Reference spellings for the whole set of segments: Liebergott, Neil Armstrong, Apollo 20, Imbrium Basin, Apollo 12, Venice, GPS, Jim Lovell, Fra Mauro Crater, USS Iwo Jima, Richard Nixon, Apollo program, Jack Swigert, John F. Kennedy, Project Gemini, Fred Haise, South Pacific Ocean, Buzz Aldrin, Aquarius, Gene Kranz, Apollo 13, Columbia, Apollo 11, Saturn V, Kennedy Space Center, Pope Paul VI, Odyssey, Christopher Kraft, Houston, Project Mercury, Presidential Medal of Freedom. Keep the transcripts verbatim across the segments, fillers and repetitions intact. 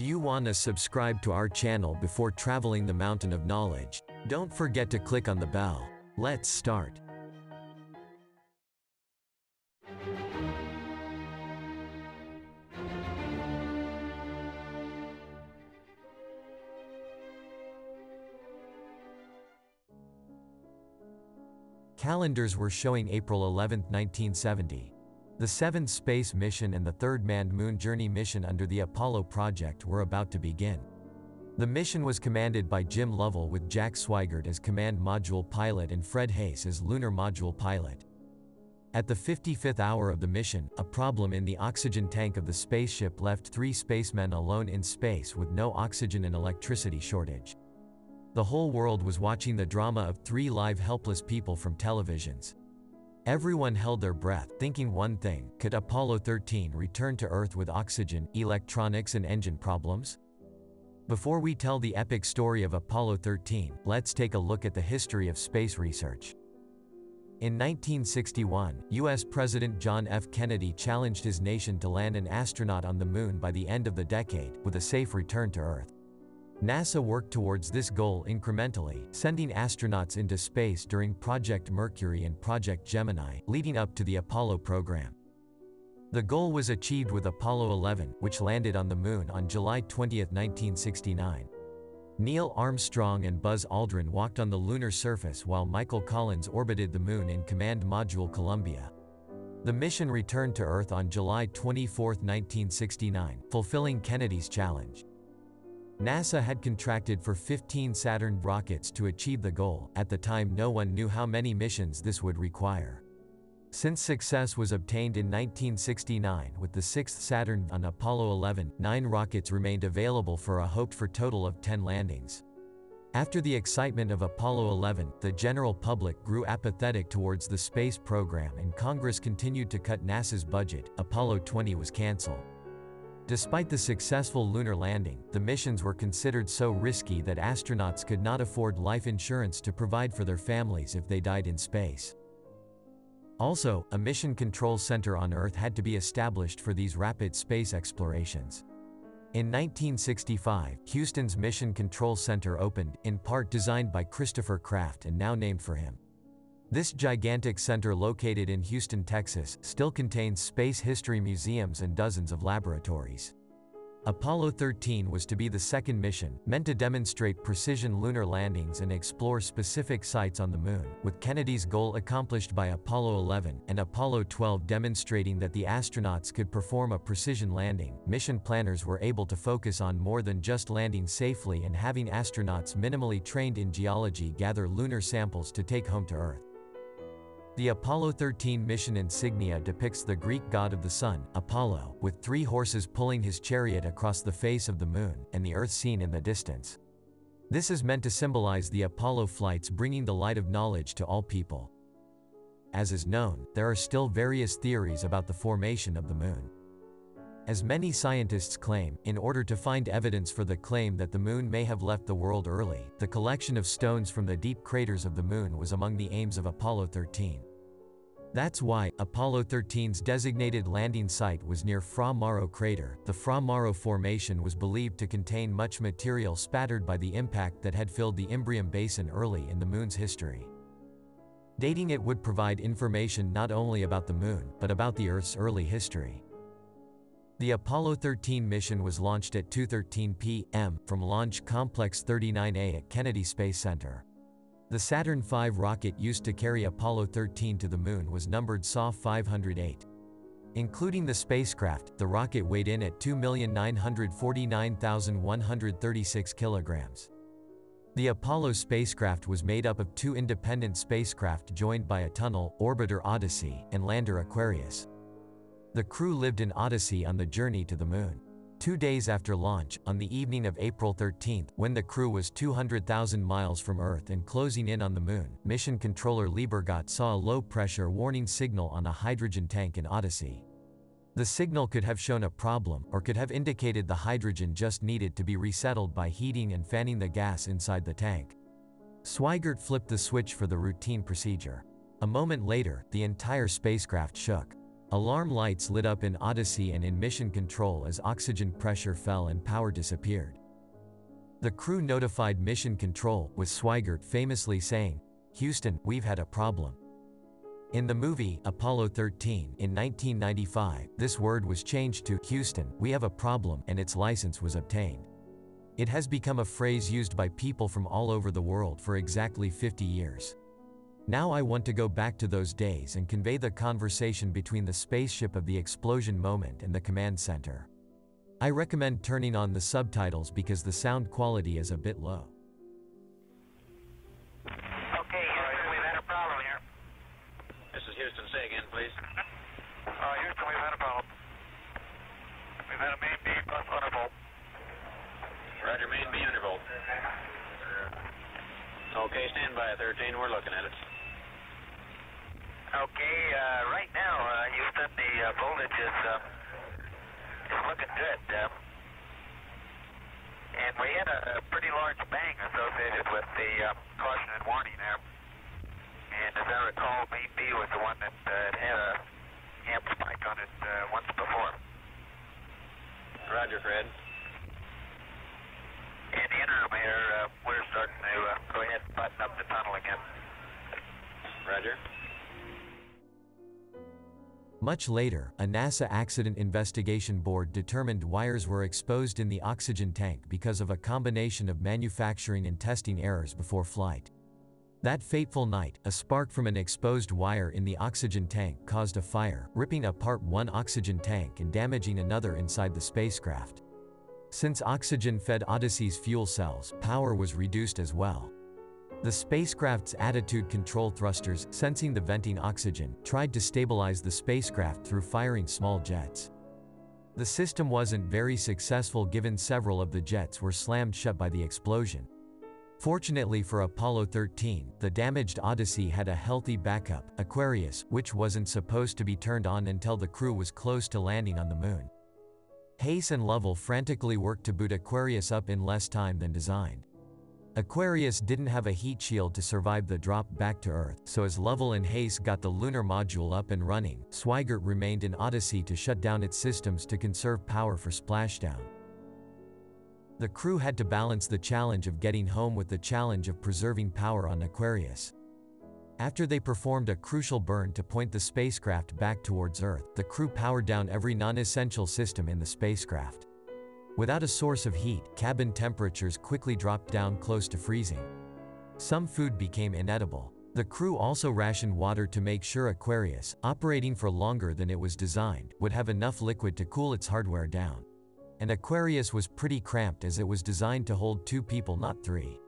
Do you want to subscribe to our channel before traveling the mountain of knowledge? Don't forget to click on the bell. Let's start. Calendars were showing April eleventh nineteen seventy. The seventh space mission and the third manned moon journey mission under the Apollo project were about to begin. The mission was commanded by Jim Lovell with Jack Swigert as command module pilot and Fred Haise as lunar module pilot. At the fifty-fifth hour of the mission, a problem in the oxygen tank of the spaceship left three spacemen alone in space with no oxygen and electricity shortage. The whole world was watching the drama of three live helpless people from televisions. Everyone held their breath, thinking one thing: could Apollo thirteen return to Earth with oxygen, electronics and engine problems? Before we tell the epic story of Apollo thirteen, let's take a look at the history of space research. In nineteen sixty-one, U S President John F. Kennedy challenged his nation to land an astronaut on the moon by the end of the decade, with a safe return to Earth. NASA worked towards this goal incrementally, sending astronauts into space during Project Mercury and Project Gemini, leading up to the Apollo program. The goal was achieved with Apollo eleven, which landed on the moon on July twentieth nineteen sixty-nine. Neil Armstrong and Buzz Aldrin walked on the lunar surface while Michael Collins orbited the moon in Command Module Columbia. The mission returned to Earth on July twenty-fourth nineteen sixty-nine, fulfilling Kennedy's challenge. NASA had contracted for fifteen Saturn rockets to achieve the goal. At the time, no one knew how many missions this would require. Since success was obtained in nineteen sixty-nine with the sixth Saturn V on Apollo eleven, nine rockets remained available for a hoped-for total of ten landings. After the excitement of Apollo eleven, the general public grew apathetic towards the space program and Congress continued to cut NASA's budget. Apollo twenty was canceled. Despite the successful lunar landing, the missions were considered so risky that astronauts could not afford life insurance to provide for their families if they died in space. Also, a mission control center on Earth had to be established for these rapid space explorations. In nineteen sixty-five, Houston's Mission Control Center opened, in part designed by Christopher Kraft and now named for him. This gigantic center located in Houston, Texas, still contains space history museums and dozens of laboratories. Apollo thirteen was to be the second mission, meant to demonstrate precision lunar landings and explore specific sites on the moon, with Kennedy's goal accomplished by Apollo eleven, and Apollo twelve demonstrating that the astronauts could perform a precision landing. Mission planners were able to focus on more than just landing safely and having astronauts minimally trained in geology gather lunar samples to take home to Earth. The Apollo thirteen mission insignia depicts the Greek god of the sun, Apollo, with three horses pulling his chariot across the face of the moon, and the Earth seen in the distance. This is meant to symbolize the Apollo flights bringing the light of knowledge to all people. As is known, there are still various theories about the formation of the moon. As many scientists claim, in order to find evidence for the claim that the moon may have left the world early, the collection of stones from the deep craters of the moon was among the aims of Apollo thirteen. That's why Apollo thirteen's designated landing site was near Fra Mauro Crater. The Fra Mauro formation was believed to contain much material spattered by the impact that had filled the Imbrium Basin early in the moon's history. Dating it would provide information not only about the moon, but about the Earth's early history. The Apollo thirteen mission was launched at two thirteen p m from Launch Complex thirty-nine A at Kennedy Space Center. The Saturn five rocket used to carry Apollo thirteen to the moon was numbered S A five oh eight. Including the spacecraft, the rocket weighed in at two million nine hundred forty-nine thousand one hundred thirty-six kilograms. The Apollo spacecraft was made up of two independent spacecraft joined by a tunnel, orbiter Odyssey, and lander Aquarius. The crew lived in Odyssey on the journey to the moon. Two days after launch, on the evening of April thirteenth, when the crew was two hundred thousand miles from Earth and closing in on the moon, mission controller Liebergott saw a low-pressure warning signal on a hydrogen tank in Odyssey. The signal could have shown a problem, or could have indicated the hydrogen just needed to be resettled by heating and fanning the gas inside the tank. Swigert flipped the switch for the routine procedure. A moment later, the entire spacecraft shook. Alarm lights lit up in Odyssey and in Mission Control as oxygen pressure fell and power disappeared. The crew notified Mission Control, with Swigert famously saying, "Houston, we've had a problem." In the movie, Apollo thirteen, in nineteen ninety-five, this word was changed to, "Houston, we have a problem," and its license was obtained. It has become a phrase used by people from all over the world for exactly fifty years. Now I want to go back to those days and convey the conversation between the spaceship of the explosion moment and the command center. I recommend turning on the subtitles because the sound quality is a bit low. Okay, Houston, we've had a problem here. This is Houston, say again, please. Uh, Houston, we've had a problem. We've had a main beam undervolt. Roger, main beam undervolt. Okay, stand by, thirteen, we're looking at it. Okay, uh, right now, uh, Houston, the uh, voltage is, uh, is looking good. Uh, and we had a, a pretty large bang associated with the uh, caution and warning there. And as I recall, main B was the one that uh, had a amp spike on it uh, once before. Roger, Fred. In the interim here, uh, we're starting to uh, go ahead and button up the tunnel again. Roger. Much later, a NASA Accident Investigation Board determined wires were exposed in the oxygen tank because of a combination of manufacturing and testing errors before flight. That fateful night, a spark from an exposed wire in the oxygen tank caused a fire, ripping apart one oxygen tank and damaging another inside the spacecraft. Since oxygen fed Odyssey's fuel cells, power was reduced as well. The spacecraft's attitude control thrusters, sensing the venting oxygen, tried to stabilize the spacecraft through firing small jets. The system wasn't very successful given several of the jets were slammed shut by the explosion. Fortunately for Apollo thirteen, the damaged Odyssey had a healthy backup, Aquarius, which wasn't supposed to be turned on until the crew was close to landing on the moon. Haise and Lovell frantically worked to boot Aquarius up in less time than designed. Aquarius didn't have a heat shield to survive the drop back to Earth, so as Lovell and Haise got the lunar module up and running, Swigert remained in Odyssey to shut down its systems to conserve power for splashdown. The crew had to balance the challenge of getting home with the challenge of preserving power on Aquarius. After they performed a crucial burn to point the spacecraft back towards Earth, the crew powered down every non-essential system in the spacecraft. Without a source of heat, cabin temperatures quickly dropped down close to freezing. Some food became inedible. The crew also rationed water to make sure Aquarius, operating for longer than it was designed, would have enough liquid to cool its hardware down. And Aquarius was pretty cramped as it was designed to hold two people, not three.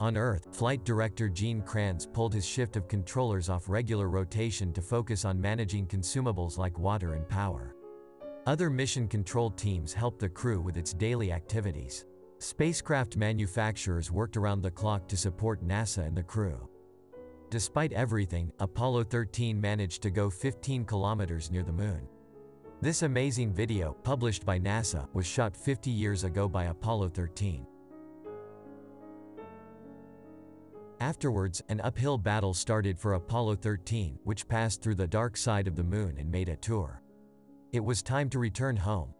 On Earth, Flight Director Gene Kranz pulled his shift of controllers off regular rotation to focus on managing consumables like water and power. Other mission control teams helped the crew with its daily activities. Spacecraft manufacturers worked around the clock to support NASA and the crew. Despite everything, Apollo thirteen managed to go fifteen kilometers near the moon. This amazing video, published by NASA, was shot fifty years ago by Apollo thirteen. Afterwards, an uphill battle started for Apollo thirteen, which passed through the dark side of the moon and made a tour. It was time to return home.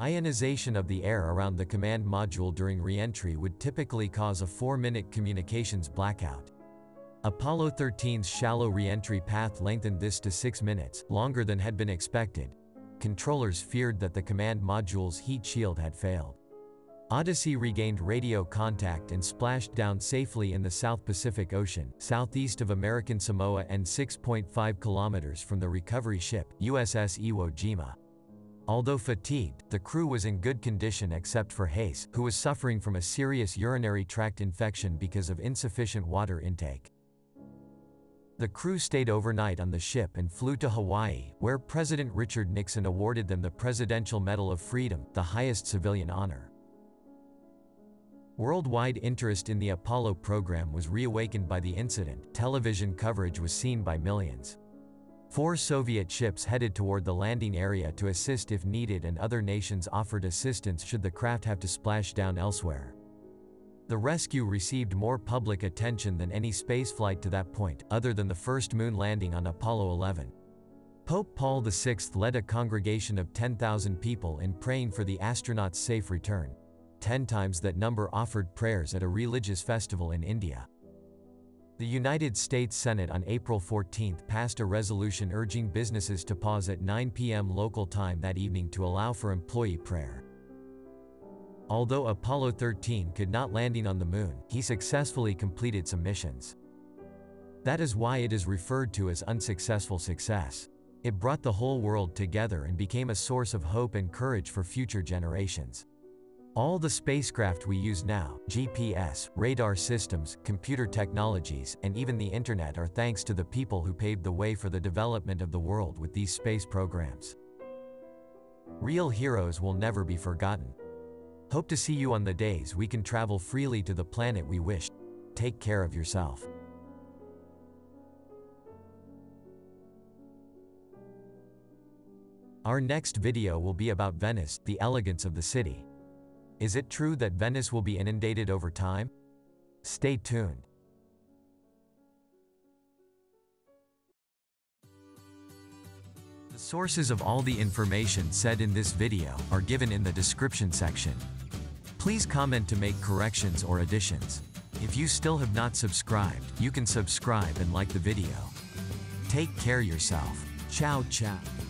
Ionization of the air around the command module during re-entry would typically cause a four minute communications blackout. Apollo thirteen's shallow re-entry path lengthened this to six minutes, longer than had been expected. Controllers feared that the command module's heat shield had failed. Odyssey regained radio contact and splashed down safely in the South Pacific Ocean, southeast of American Samoa and six point five kilometers from the recovery ship, U S S Iwo Jima. Although fatigued, the crew was in good condition except for Haise, who was suffering from a serious urinary tract infection because of insufficient water intake. The crew stayed overnight on the ship and flew to Hawaii, where President Richard Nixon awarded them the Presidential Medal of Freedom, the highest civilian honor. Worldwide interest in the Apollo program was reawakened by the incident. Television coverage was seen by millions. Four Soviet ships headed toward the landing area to assist if needed, and other nations offered assistance should the craft have to splash down elsewhere. The rescue received more public attention than any spaceflight to that point, other than the first moon landing on Apollo eleven. Pope Paul the sixth led a congregation of ten thousand people in praying for the astronauts' safe return. Ten times that number offered prayers at a religious festival in India. The United States Senate on April fourteenth passed a resolution urging businesses to pause at nine p m local time that evening to allow for employee prayer. Although Apollo thirteen could not land on the moon, he successfully completed some missions. That is why it is referred to as unsuccessful success. It brought the whole world together and became a source of hope and courage for future generations. All the spacecraft we use now, G P S, radar systems, computer technologies, and even the internet are thanks to the people who paved the way for the development of the world with these space programs. Real heroes will never be forgotten. Hope to see you on the days we can travel freely to the planet we wish. Take care of yourself. Our next video will be about Venice, the elegance of the city. Is it true that Venice will be inundated over time? Stay tuned. The sources of all the information said in this video are given in the description section. Please comment to make corrections or additions. If you still have not subscribed, you can subscribe and like the video. Take care yourself. Ciao, ciao.